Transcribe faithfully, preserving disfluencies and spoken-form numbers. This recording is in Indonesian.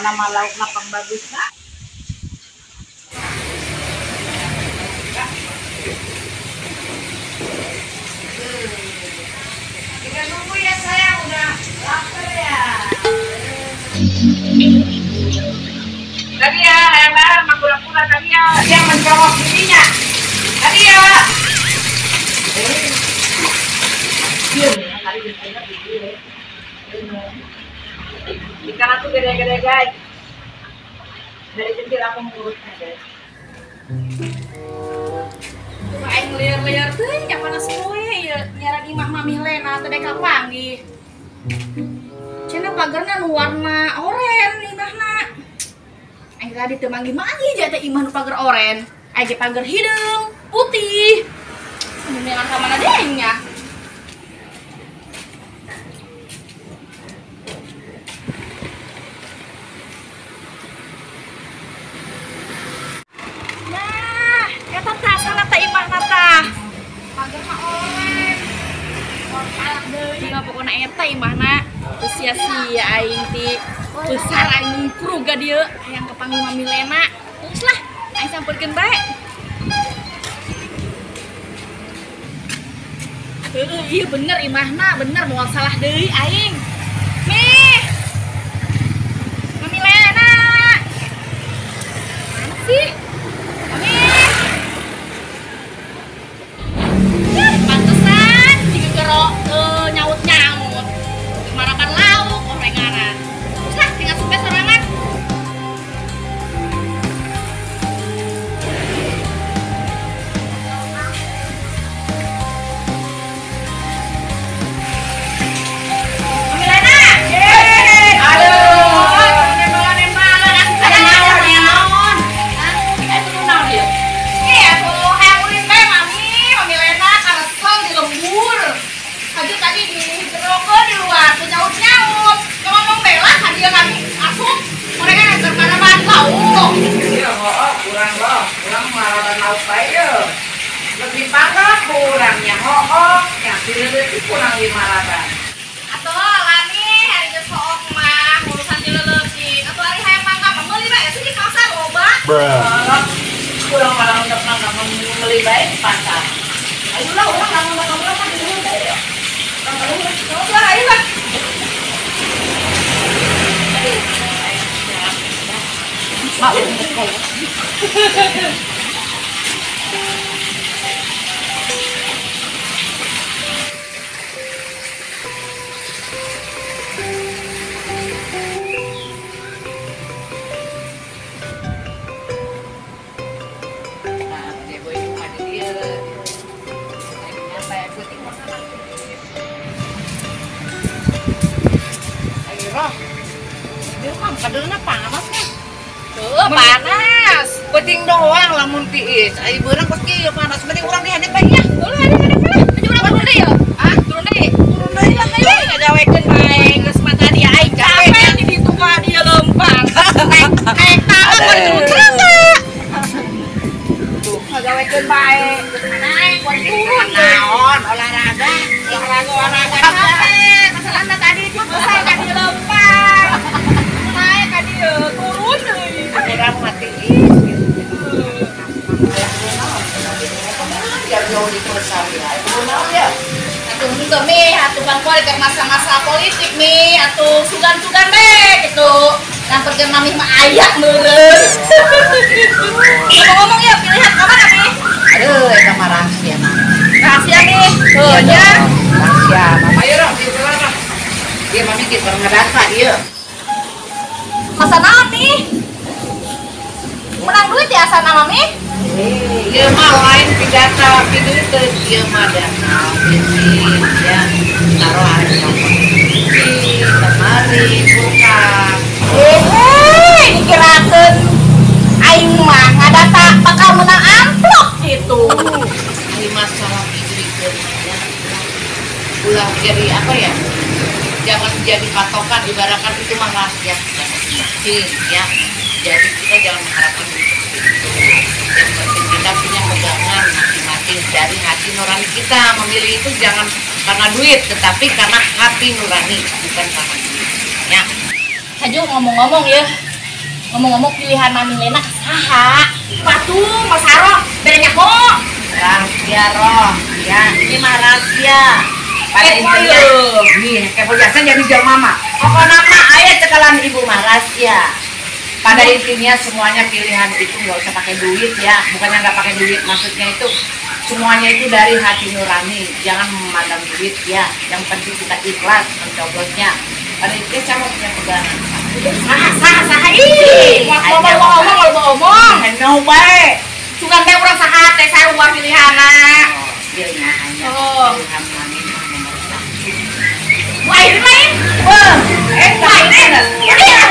Kana malaok na pangbagus na. Kita nunggu ya sayang, udah lapar ya. Tadi ya, yang barang makura-kura tadi ya, dia menjawab dirinya. Tadi ya. Ikan aku gede-gede guys. Dari kecil aku mengurusnya guys. Cuma aing liar-liar teh, ya panas kueh ya nyara di Mama Milena teh deka panggih. Cenah pagerna nu warna oren imahna. Aing tadi teu manggih-manggih ja teh imah nu pager oren, aya ge pager hidung putih. Sebenarnya ka mana dengnya? Sia-sia aing ti besar aing pruga dia yang kepanggil Mami Lena. Terus lah aing sampurkeun bae. Heuh, ieu bener imahna, bener moal salah deui aing. Nih. Mami Lena. Mana sih? Mami. Ih, pantesan digegero uh, nyaut-nyaut. Marakan lah. Ngomong-ngomong ya, Ngomong-ngomong pilihan Mami Lena saha? Patuh, Mas Haro, berenya kok? Rahasia roh, ya, ini mah rahasia. Pada intinya, nih, kepo jasan jadi jual mama. Pokok nama ayah cekalan ibu mah rahasia. Pada intinya semuanya pilihan itu nggak usah pakai duit ya, bukannya nggak pakai duit, maksudnya itu semuanya itu dari hati nurani, jangan memandang duit ya. Yang penting kita ikhlas mencoblosnya. Pada intinya saya mau punya pegangan. Sah, sah, sah, ih, mau ngomong, mau ngomong, mau ngomong, no way. Cuma teh kurang saat, teh saya luar pilihan lah. Pilihan aja. Oh, main, main, wah, eh, main, eh,